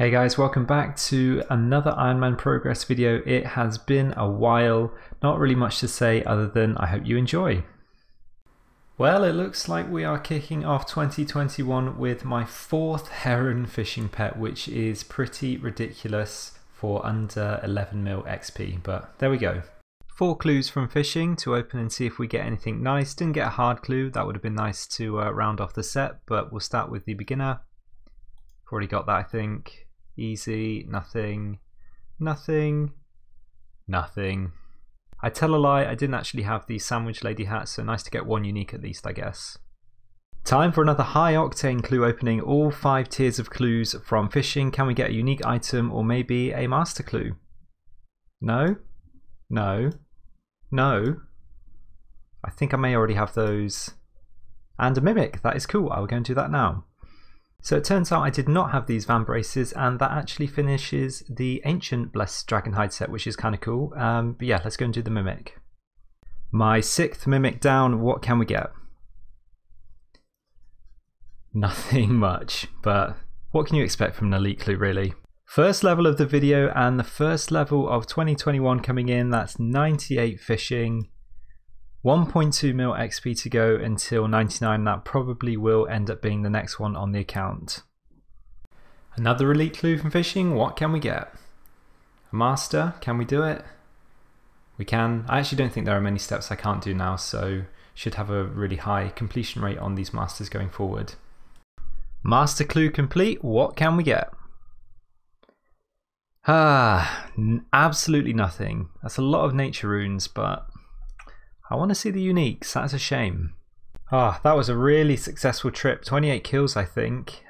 Hey guys, welcome back to another Iron Man Progress video. It has been a while, not really much to say other than I hope you enjoy. Well, it looks like we are kicking off 2021 with my fourth Heron fishing pet, which is pretty ridiculous for under 11 mil XP, but there we go. 4 clues from fishing to open and see if we get anything nice. Didn't get a hard clue, that would have been nice to round off the set, but we'll start with the beginner. Already got that I think. Easy, nothing, nothing, nothing. I tell a lie, I didn't actually have the sandwich lady hat, so nice to get one unique at least, I guess. Time for another high octane clue opening. All 5 tiers of clues from fishing. Can we get a unique item or maybe a master clue? No? No? No? I think I may already have those. And a mimic, that is cool. I will go and do that now. So it turns out I did not have these Vambraces, and that actually finishes the Ancient Blessed Dragonhide set, which is kind of cool. But yeah, let's go and do the Mimic. My 6th Mimic down, what can we get? Nothing much, but what can you expect from an elite clue really? First level of the video and the first level of 2021 coming in, that's 98 fishing. 1.2 mil XP to go until 99, that probably will end up being the next one on the account. Another elite clue from fishing, what can we get? A master, can we do it? We can. I actually don't think there are many steps I can't do now, so should have a really high completion rate on these masters going forward. Master clue complete, what can we get? Absolutely nothing. That's a lot of nature runes, but I want to see the uniques, that's a shame. That was a really successful trip, 28 kills I think,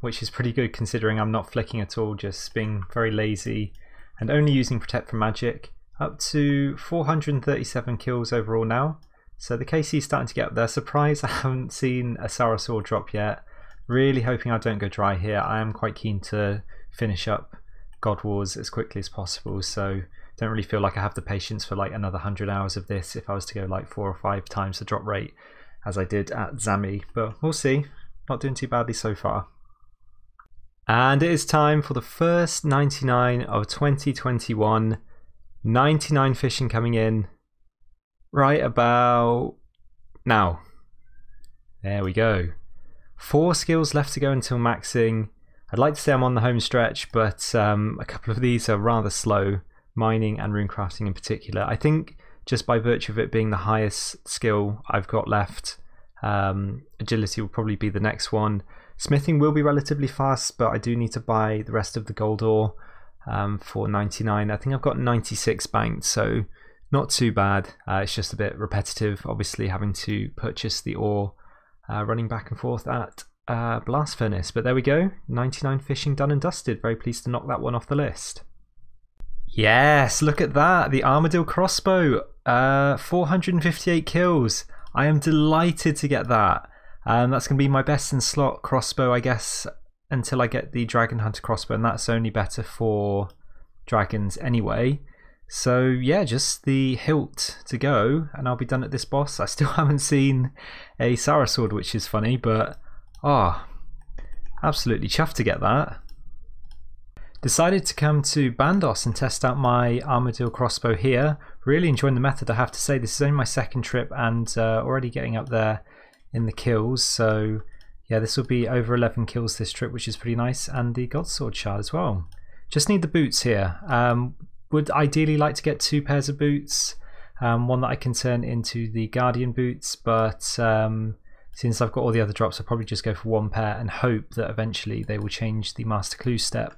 which is pretty good considering I'm not flicking at all, just being very lazy and only using Protect from Magic. Up to 437 kills overall now, so the KC's starting to get up there. Surprised I haven't seen a Sarasaur drop yet, really hoping I don't go dry here. I am quite keen to finish up God Wars as quickly as possible, so don't really feel like I have the patience for like another 100 hours of this if I was to go like 4 or 5 times the drop rate as I did at Zami, but we'll see. Not doing too badly so far. And it is time for the first 99 of 2021. 99 fishing coming in right about now. There we go. 4 skills left to go until maxing. I'd like to say I'm on the home stretch, but a couple of these are rather slow. Mining and runecrafting in particular. I think just by virtue of it being the highest skill I've got left, agility will probably be the next one. Smithing will be relatively fast, but I do need to buy the rest of the gold ore for 99. I think I've got 96 banked, so not too bad. It's just a bit repetitive, obviously having to purchase the ore, running back and forth at Blast Furnace. But there we go, 99 fishing done and dusted. Very pleased to knock that one off the list. Yes, look at that, the Armadyl crossbow, 458 kills. I am delighted to get that. That's going to be my best in slot crossbow, I guess, until I get the dragon hunter crossbow, and that's only better for dragons anyway. So yeah, just the hilt to go, and I'll be done at this boss. I still haven't seen a Sarasaur, which is funny, but absolutely chuffed to get that. Decided to come to Bandos and test out my Armadyl crossbow here. Really enjoying the method, I have to say. This is only my 2nd trip and already getting up there in the kills. So yeah, this will be over 11 kills this trip, which is pretty nice. And the God Sword shard as well. Just need the boots here. Would ideally like to get 2 pairs of boots. One that I can turn into the guardian boots, but since I've got all the other drops, I'll probably just go for 1 pair and hope that eventually they will change the master clue step.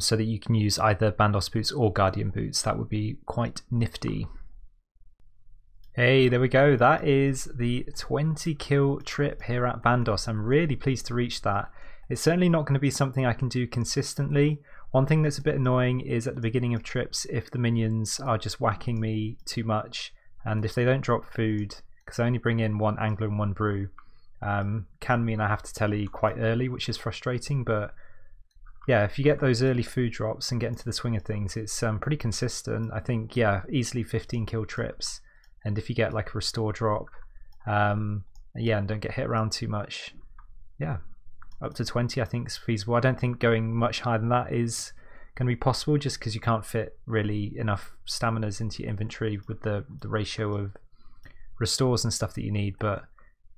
So that you can use either Bandos boots or guardian boots. That would be quite nifty. Hey, there we go. That is the 20 kill trip here at Bandos. I'm really pleased to reach that. It's certainly not going to be something I can do consistently. One thing that's a bit annoying is at the beginning of trips, if the minions are just whacking me too much, and if they don't drop food, because I only bring in 1 angler and 1 brew, can mean I have to tele quite early, which is frustrating, but yeah, if you get those early food drops and get into the swing of things, it's pretty consistent. I think, yeah, easily 15 kill trips. And if you get like a restore drop, yeah, and don't get hit around too much, yeah, up to 20 I think is feasible. I don't think going much higher than that is going to be possible, just because you can't fit really enough staminas into your inventory with the ratio of restores and stuff that you need. But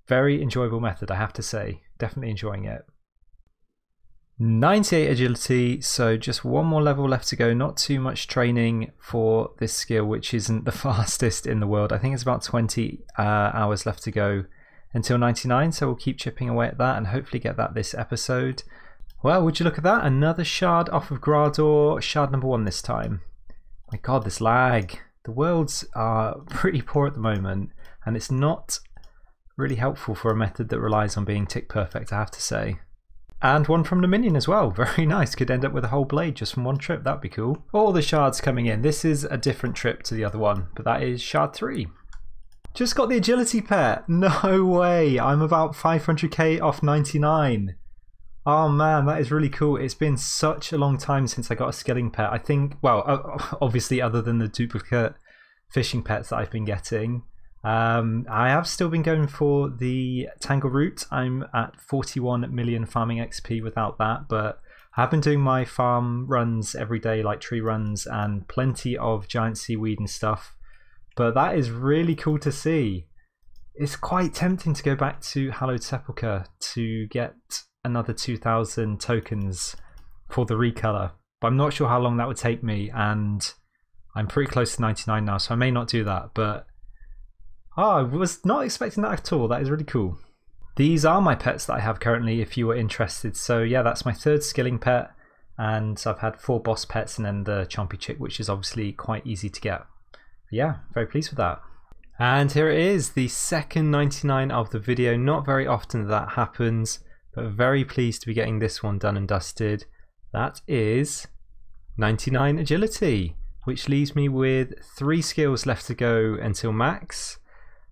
very enjoyable method, I have to say. Definitely enjoying it. 98 agility, so just one more level left to go. Not too much training for this skill, which isn't the fastest in the world. I think it's about 20 hours left to go until 99, so we'll keep chipping away at that and hopefully get that this episode. Well, would you look at that? Another shard off of Graardor, shard number 1 this time. My god, this lag. The worlds are pretty poor at the moment, and it's not really helpful for a method that relies on being tick perfect, I have to say. And one from the minion as well, very nice. Could end up with a whole blade just from one trip, that'd be cool. All the shards coming in. This is a different trip to the other one, but that is shard 3. Just got the agility pet, no way. I'm about 500k off 99. Oh man, that is really cool. It's been such a long time since I got a skilling pet. I think, well, obviously other than the duplicate fishing pets that I've been getting. I have still been going for the Tangle Root. I'm at 41 million farming XP without that, but I have been doing my farm runs every day, like tree runs, and plenty of giant seaweed and stuff. But that is really cool to see. It's quite tempting to go back to Hallowed Sepulchre to get another 2,000 tokens for the recolor, but I'm not sure how long that would take me, and I'm pretty close to 99 now, so I may not do that, but I was not expecting that at all. That is really cool. These are my pets that I have currently if you were interested. So yeah, that's my 3rd skilling pet, and I've had 4 boss pets and then the chompy chick, which is obviously quite easy to get. But yeah, very pleased with that. And here it is, the second 99 of the video. Not very often that happens, but very pleased to be getting this one done and dusted. That is 99 agility, which leaves me with 3 skills left to go until max.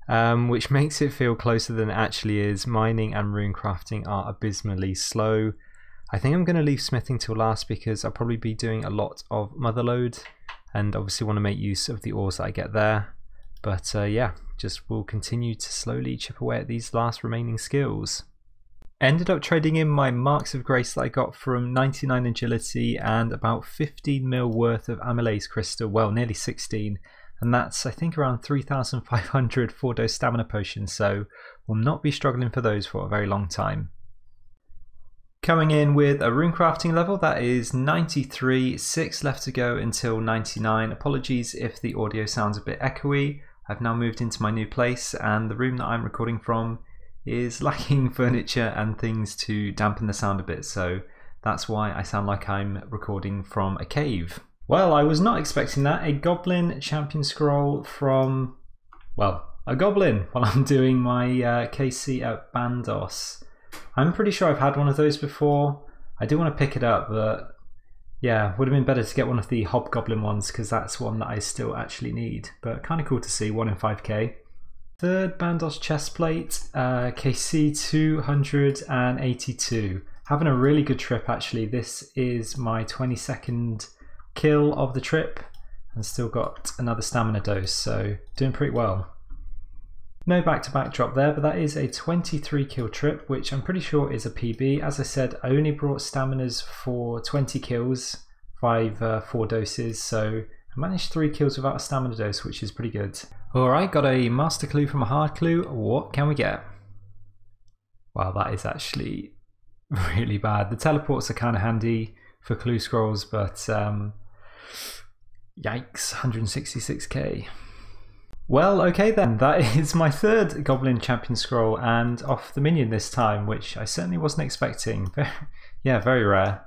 Which makes it feel closer than it actually is. Mining and rune crafting are abysmally slow. I think I'm going to leave smithing till last because I'll probably be doing a lot of motherload and obviously want to make use of the ores that I get there. But yeah, just will continue to slowly chip away at these last remaining skills. Ended up trading in my marks of grace that I got from 99 agility and about 15 mil worth of amylase crystal, well nearly 16. And that's, I think, around 3,500 4-dose stamina potions, so we'll not be struggling for those for a very long time. Coming in with a runecrafting level, that is 93, 6 left to go until 99. Apologies if the audio sounds a bit echoey. I've now moved into my new place, and the room that I'm recording from is lacking furniture and things to dampen the sound a bit, so that's why I sound like I'm recording from a cave. Well, I was not expecting that. A goblin champion scroll from, well, a goblin while I'm doing my KC at Bandos. I'm pretty sure I've had one of those before. I do want to pick it up, but yeah, would have been better to get one of the hobgoblin ones because that's one that I still actually need. But kind of cool to see, 1 in 5k. 3rd Bandos chest plate, KC 282. Having a really good trip actually. This is my 22nd kill of the trip and still got another stamina dose, so doing pretty well. No back-to-back drop there, but that is a 23 kill trip, which I'm pretty sure is a PB. As I said, I only brought staminas for 20 kills, 4 doses, so I managed 3 kills without a stamina dose, which is pretty good. Alright, got a master clue from a hard clue. What can we get? Wow, that is actually really bad. The teleports are kind of handy for clue scrolls, but yikes, 166k. Well, okay then, that is my 3rd goblin champion scroll and off the minion this time, which I certainly wasn't expecting. Yeah, very rare.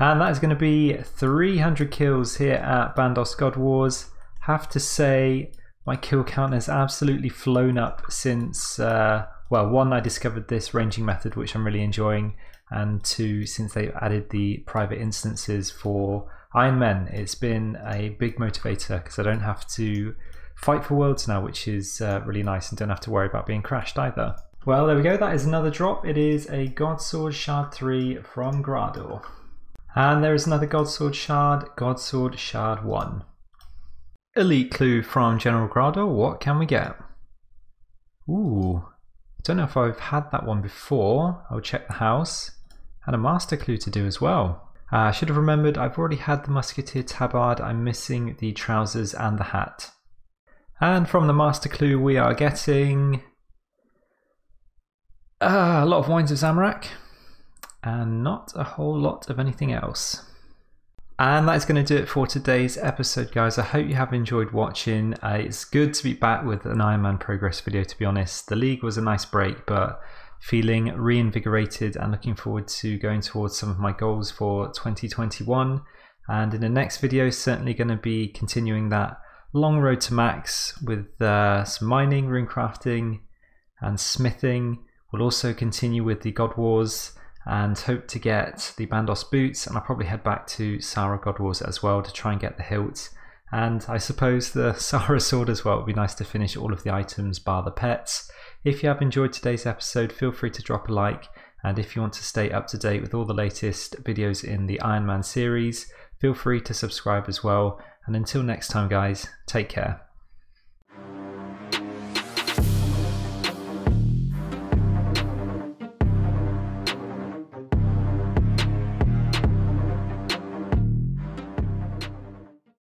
And that is going to be 300 kills here at Bandos God Wars. Have to say my kill count has absolutely flown up since, well, 1, I discovered this ranging method, which I'm really enjoying, and 2, since they've added the private instances for Iron Men. It's been a big motivator because I don't have to fight for worlds now, which is really nice, and don't have to worry about being crashed either. Well, there we go, that is another drop. It is a God Sword Shard 3 from Grador. And there is another God Sword Shard 1. Elite clue from General Grador. What can we get? Ooh, Don't know if I've had that one before. I'll check the house. And a master clue to do as well. I should have remembered I've already had the musketeer tabard. I'm missing the trousers and the hat. And from the master clue we are getting a lot of wines of Zamorak and not a whole lot of anything else. And that's going to do it for today's episode, guys. I hope you have enjoyed watching. It's good to be back with an Iron Man progress video, to be honest. The league was a nice break, but feeling reinvigorated and looking forward to going towards some of my goals for 2021. And in the next video, certainly going to be continuing that long road to max with some mining, rune crafting, and smithing. We'll also continue with the God Wars and hope to get the Bandos boots, and I'll probably head back to Sara God Wars as well to try and get the hilt, and I suppose the Sara sword as well. It'd be nice to finish all of the items bar the pets. If you have enjoyed today's episode, feel free to drop a like, and if you want to stay up to date with all the latest videos in the Iron Man series, feel free to subscribe as well. And until next time, guys, take care.